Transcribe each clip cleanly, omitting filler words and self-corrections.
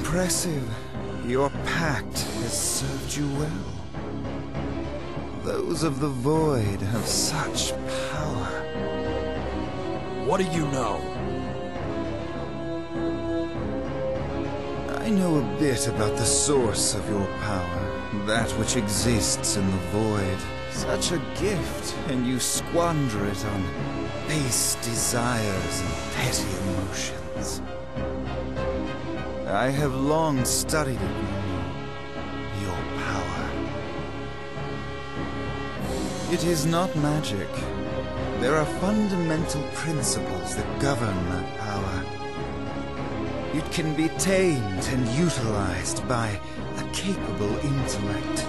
Impressive. Your pact has served you well. Those of the Void have such power. What do you know? I know a bit about the source of your power, that which exists in the Void. Such a gift, and you squander it on base desires and petty emotions. I have long studied it, your power. It is not magic. There are fundamental principles that govern that power. It can be tamed and utilized by a capable intellect.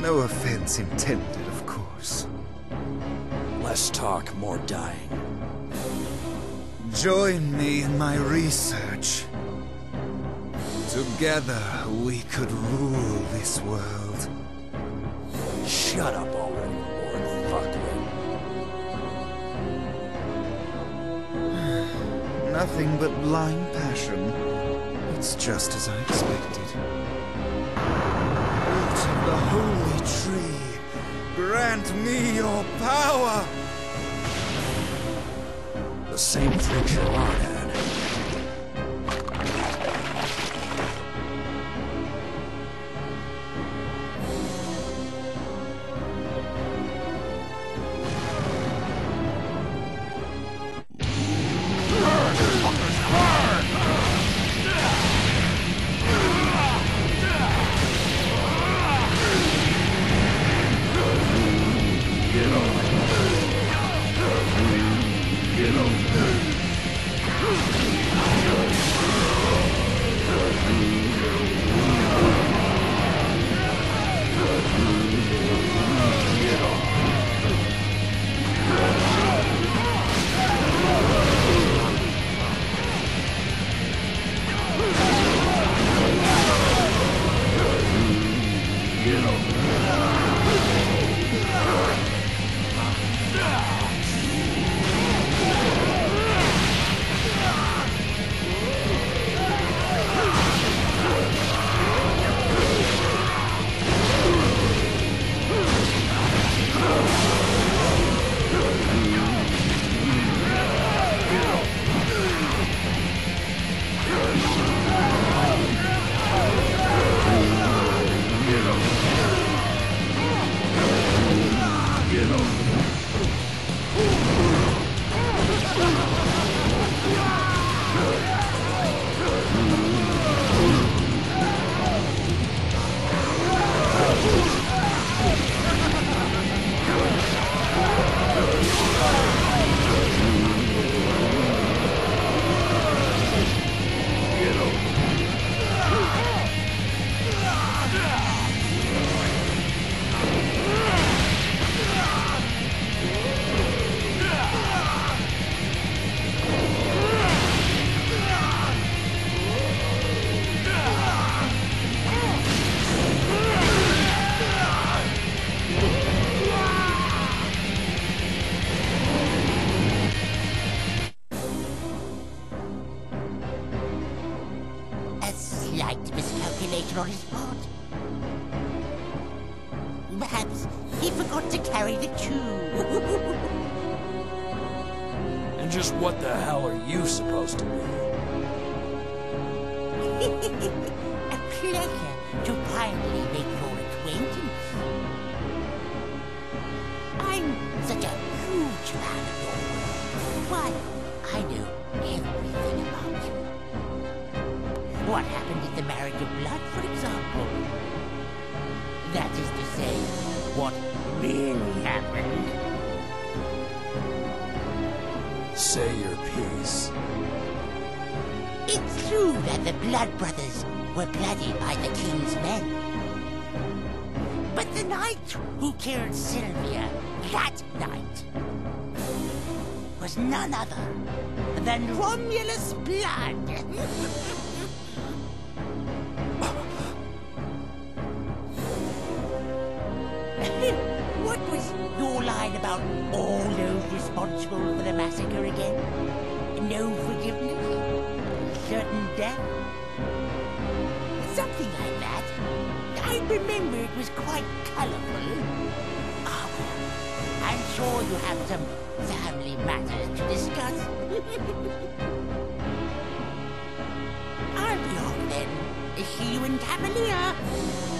No offense intended, of course. Less talk, more dying. Join me in my research. Together, we could rule this world. Shut up already, Lord Fuckwit. Nothing but blind passion. It's just as I expected. Root of the holy tree, grant me your power! The same trick you're on at. Get over there! destroy his boat. Perhaps he forgot to carry the cube. And just what the hell are you supposed to be? A pleasure to finally make your acquaintance. I'm such a huge fan of your work. Why, I know everything about you. What happened at the marriage of blood, for example? That is to say, what really happened. Say your piece. It's true that the Blood Brothers were blooded by the King's men. But the knight who killed Sylvia that night was none other than Romulus Blood. What was your line about all those responsible for the massacre again? No forgiveness? Certain death? Something like that. I remember it was quite colourful. Ah, well, I'm sure you have some family matters to discuss. I'll be off then. See you in Camilla.